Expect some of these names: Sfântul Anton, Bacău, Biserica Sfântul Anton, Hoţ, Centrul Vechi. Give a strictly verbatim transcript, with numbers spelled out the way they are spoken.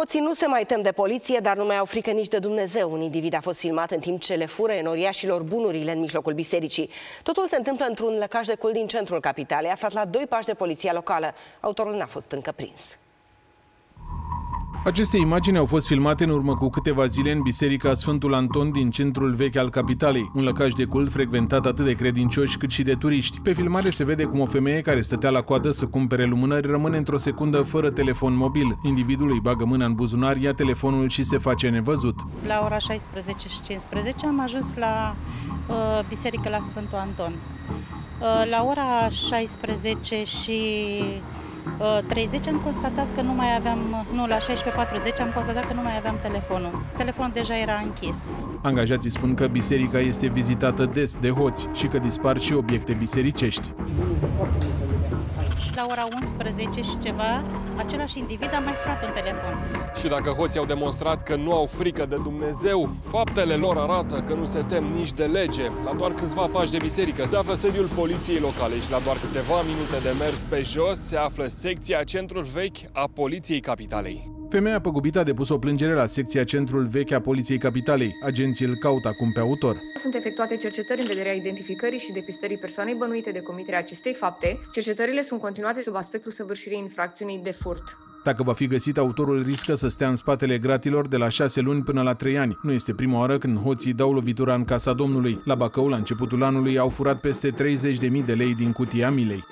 Hoții nu se mai tem de poliție, dar nu mai au frică nici de Dumnezeu. Un individ a fost filmat în timp ce le fură enoriașilor bunurile în mijlocul bisericii. Totul se întâmplă într-un lăcaș de cult din centrul capitalei, aflat la doi pași de poliția locală. Autorul n-a fost încă prins. Aceste imagini au fost filmate în urmă cu câteva zile în Biserica Sfântul Anton din centrul vechi al capitalei, un lăcaș de cult frecventat atât de credincioși cât și de turiști. Pe filmare se vede cum o femeie care stătea la coadă să cumpere lumânări rămâne într-o secundă fără telefon mobil. Individul îi bagă mâna în buzunar, ia telefonul și se face nevăzut. La ora șaisprezece și cincisprezece am ajuns la uh, Biserica la Sfântul Anton. Uh, la ora șaisprezece și treizeci am constatat că nu mai aveam, nu, la șaisprezece și patruzeci am constatat că nu mai aveam telefonul. Telefonul deja era închis. Angajații spun că biserica este vizitată des de hoți și că dispar și obiecte bisericești. La ora unsprezece și ceva, același individ a mai furat un telefon. Și dacă hoții au demonstrat că nu au frică de Dumnezeu, faptele lor arată că nu se tem nici de lege. La doar câțiva pași de biserică se află sediul poliției locale și la doar câteva minute de mers pe jos se află secția Centrul Vechi a Poliției Capitalei. Femeia păgubită a depus o plângere la secția Centrul Vechi a Poliției Capitalei. Agenții îl caută acum pe autor. Sunt efectuate cercetări în vederea identificării și depistării persoanei bănuite de comiterea acestei fapte. Cercetările sunt continuate sub aspectul săvârșirii infracțiunii de furt. Dacă va fi găsit, autorul riscă să stea în spatele gratilor de la șase luni până la trei ani. Nu este prima oară când hoții dau lovitura în Casa Domnului. La Bacău, la începutul anului, au furat peste treizeci de mii de lei din cutia milei.